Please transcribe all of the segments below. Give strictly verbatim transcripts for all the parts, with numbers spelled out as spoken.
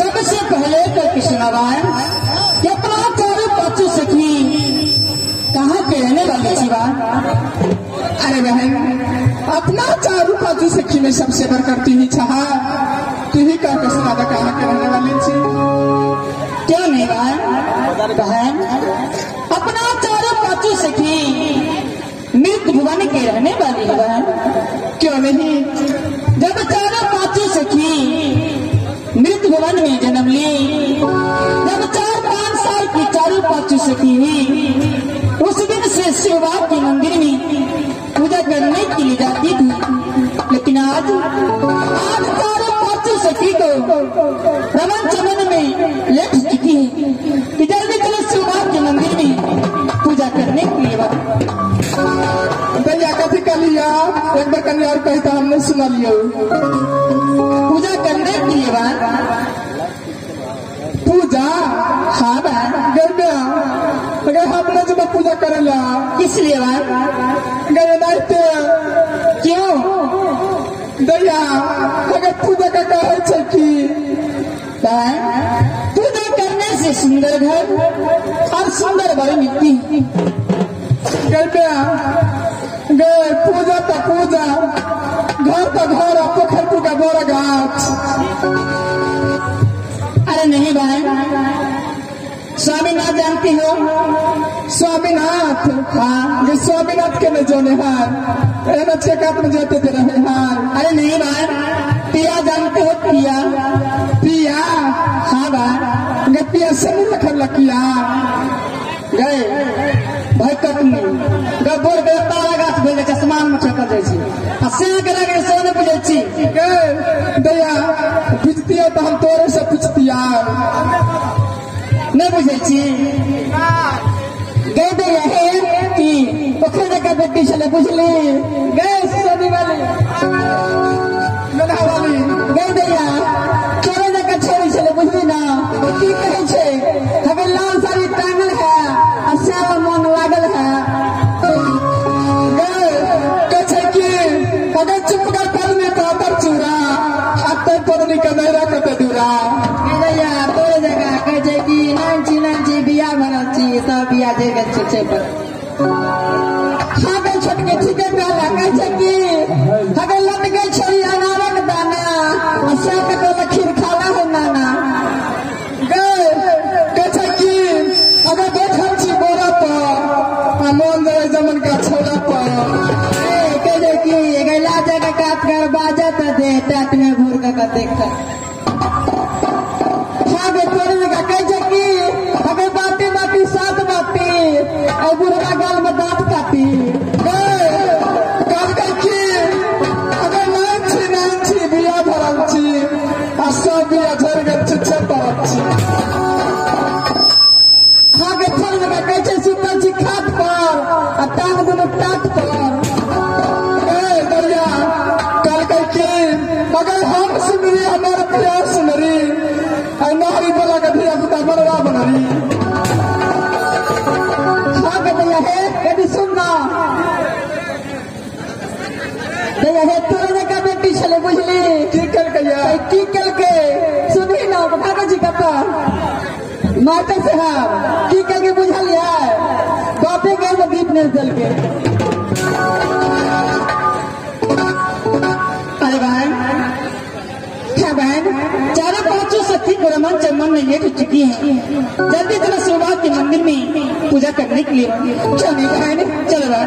सबसे पहले तो किशोराबाई कितना तेरे बच्चों सखी कहाँ के रहने वाले जीवा। अरे बहन अपना चारू पाचू सखी में सबसे बढ़ करती ही चाहा तू ही कर किशोराबा कहाँ के रहने वाले जी क्यों नहीं बहन। बहन अपना चारू पाचू सखी मृत भुवन के रहने वाली है बहन क्यों नहीं। जब चारों पांचों सखी मृत भुवन में जन्म ली जब चार पांच साल की चारों पांचों सखी हुई उस दिन से शिवा के मंदिर में पूजा करने के लिए जाती थी। लेकिन आज आज चारों पांचों सखी को रमन चमन में लेट चुकी है कि जल्दी चलो शिवा के मंदिर में पूजा करने के लिए एक बार कन्या और कहता हमने सुना लिया पूजा करने के लिए बात पूजा हाँ बात गर्भ अगर हमने जब पूजा कर लिया किस लिए बात गर्भ क्यों दया अगर पूजा का कहा चलती पूजा करने से सुंदर घर और सुंदर बड़ी मिट्टी गर्भ गए पूजा तो पूजा घर तो घर आपको खरपू का बोरा गाछ। अरे नहीं भाई स्वामीनाथ जानती हो स्वामीनाथ हाँ जो स्वामीनाथ के में जोने हार अरे बच्चे का अपने जोते दे रहे हार। अरे नहीं भाई पिया जानते हो पिया पिया हाँ भाई गए पिया से नहीं रखा लकिया गए भाई कटनी गए बोर गए चश्मान में छपल जाए सोने बुझे दया पूछतिया तो हम तोरे से पूछतिया नहीं बुझे गए दया है कि पोखर का बेटी चले बुझली गए सोनी वाली वाली गए दया चोरे का छोरी चले बुझली ना की कहे छे हमें लाल साड़ी टांगल है अश्याम मन लागल है माता साहब की करके बुझलिया बापे गए वो दीप नहीं जल के। अरे बहन क्या बहन चारों पांचों सखी को रमा भगवान चंदन ने ये तो चुकी है, जल्दी चलो शिवबाग के मंदिर में पूजा करने के लिए चले जाए। चल रहा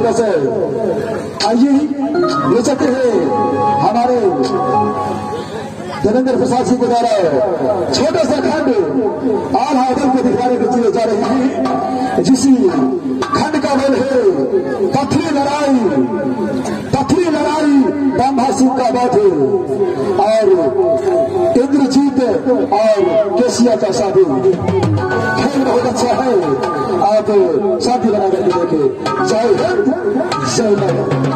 फोकस है। आइए ले सकते हैं हमारे देवेंद्र प्रसाद जी के द्वारा छोटा सा खंड आल हादम को दिखाने के लिए जा रही है, जिसी खंड का बोल है पथरी लड़ाई। पथरी लड़ाई ब्रह्मासिंह का बात है और इंद्रजीत और केसिया का शादी खेल बहुत अच्छा है। आप शादी बनाकर के देखें। जय हिंद जय भारत।